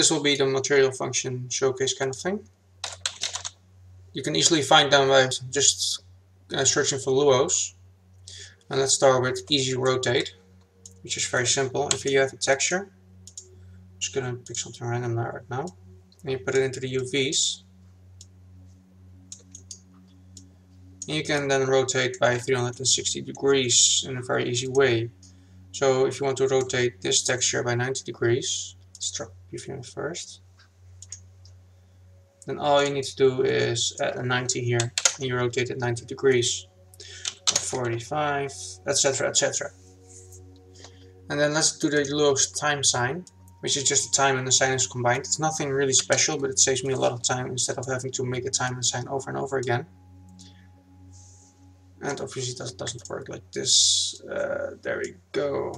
This will be the material function showcase kind of thing. You can easily find them by just searching for Luos. And let's start with Easy Rotate, which is very simple. If you have a texture, I'm just gonna pick something random right now, and you put it into the UVs. And you can then rotate by 360 degrees in a very easy way. So if you want to rotate this texture by 90 degrees, let's drop preview first. Then all you need to do is add a 90 here, and you rotate it 90 degrees, 45, etc., etc. And then let's do the Luos time sign, which is just a time and the sign is combined. It's nothing really special, but it saves me a lot of time instead of having to make a time and sign over and over again. And obviously that doesn't work like this. There we go.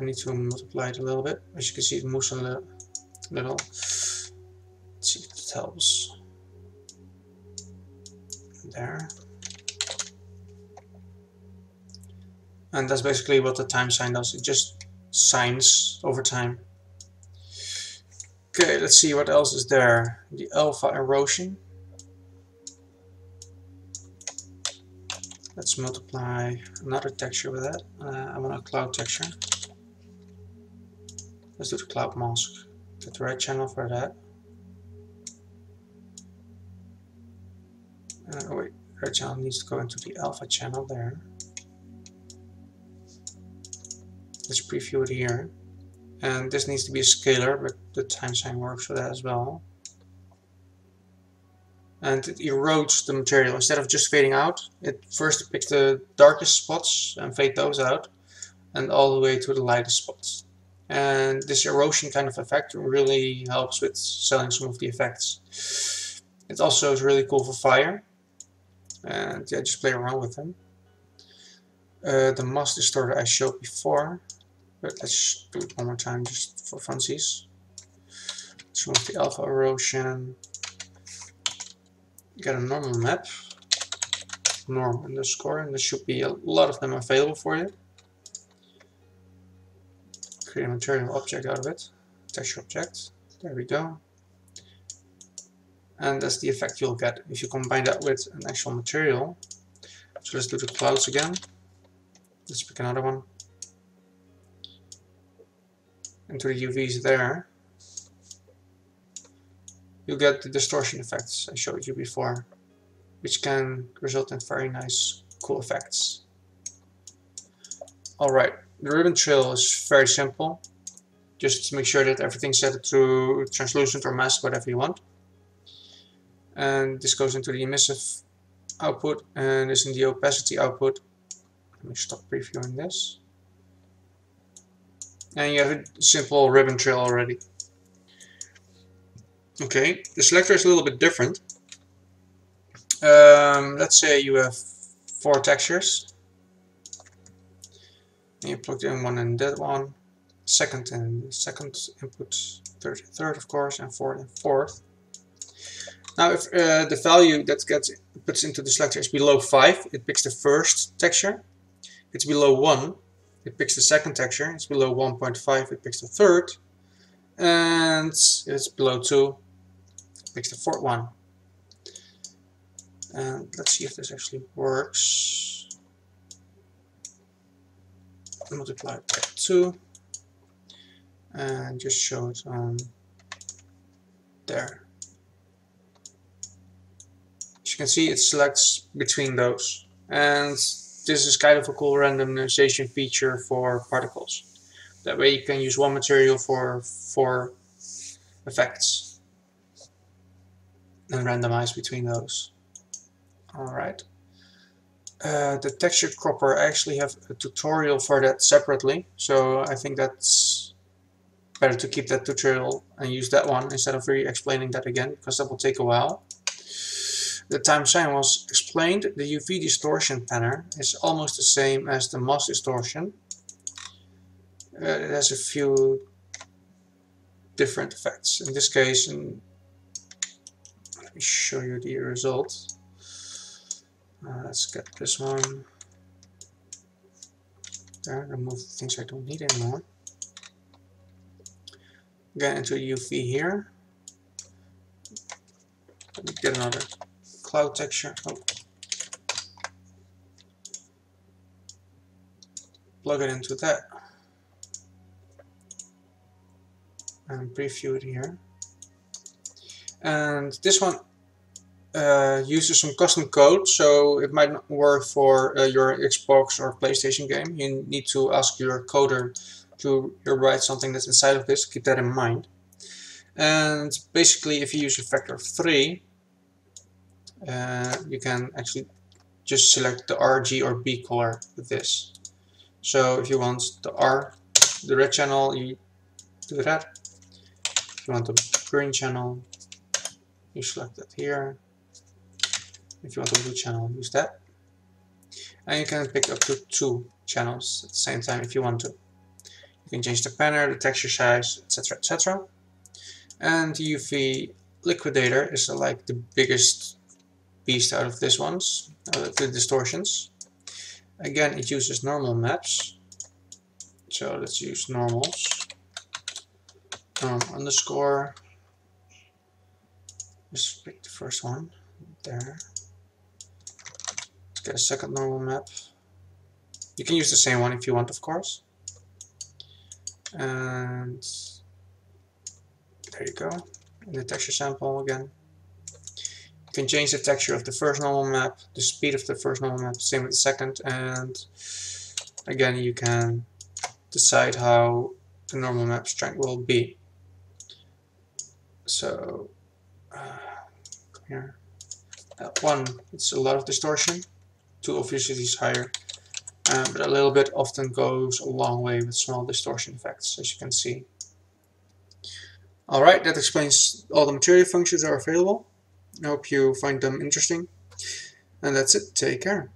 I need to multiply it a little bit. As you can see, it moves a little. Let's see if it helps. There. And that's basically what the time sign does. It just signs over time. Okay, let's see what else is there. The alpha erosion. Let's multiply another texture with that. I want a cloud texture. Let's do the cloud mask. Get the right channel for that. Oh wait, right channel needs to go into the alpha channel there. Let's preview it here. And this needs to be a scalar, but the time sign works for that as well. And it erodes the material. Instead of just fading out, it first picks the darkest spots and fade those out, and all the way to the lightest spots. And this erosion kind of effect really helps with selling some of the effects. It also is really cool for fire, and yeah, just play around with them. The moss distorter I showed before, but let's do it one more time just for funsies. Let's remove the alpha erosion. Get a normal map, norm_, and there should be a lot of them available for you. Create a material object out of it, texture object, there we go. And that's the effect you'll get if you combine that with an actual material. So let's do the clouds again. Let's pick another one. And to the UVs there. You get the distortion effects I showed you before, which can result in very nice, cool effects. Alright, the ribbon trail is very simple. Just make sure that everything's set to translucent or mask, whatever you want. And this goes into the emissive output and is in the opacity output. Let me stop previewing this. And you have a simple ribbon trail already. Okay, the selector is a little bit different. Let's say you have 4 textures. And you plugged in one and that one, second and second input, third and third of course, and fourth and fourth. Now if the value that gets puts into the selector is below 5, it picks the first texture. If it's below 1, it picks the second texture. If it's below 1.5, it picks the third. And if it's below 2, it picks the fourth one. And let's see if this actually works. Multiply it by 2 and just show it on there. As you can see, it selects between those, and this is kind of a cool randomization feature for particles. That way you can use one material for 4 effects and randomize between those. Alright. The textured cropper, I actually have a tutorial for that separately, so I think that's better to keep that tutorial and use that one instead of re-explaining that again, because that will take a while. The time sign was explained. The UV distortion panel is almost the same as the moss distortion. It has a few different effects. In this case, and let me show you the result. Let's get this one. There, remove the things I don't need anymore. Go into UV here. Let me get another cloud texture. Oh. Plug it into that and preview it here. And this one uses some custom code, so it might not work for your Xbox or PlayStation game. You need to ask your coder to write something that's inside of this. Keep that in mind. And basically, if you use a factor of 3, you can actually just select the R, G, or B color with this. So if you want the R, the red channel, you do that. If you want the green channel, you select that here. If you want the blue channel, use that. And you can pick up to 2 channels at the same time if you want to. You can change the banner, the texture size, etc., etc. And the UV liquidator is like the biggest beast out of these ones, the distortions. Again, it uses normal maps, so let's use normals. Norm underscore. Just pick the first one there. Let's get a second normal map. You can use the same one if you want, of course. And there you go. And the texture sample again. You can change the texture of the first normal map, the speed of the first normal map, same with the second, and again you can decide how the normal map strength will be. So here, at 1 it's a lot of distortion, 2 obviously is higher, but a little bit often goes a long way with small distortion effects, as you can see. Alright, that explains all the material functions that are available. I hope you find them interesting. And that's it. Take care.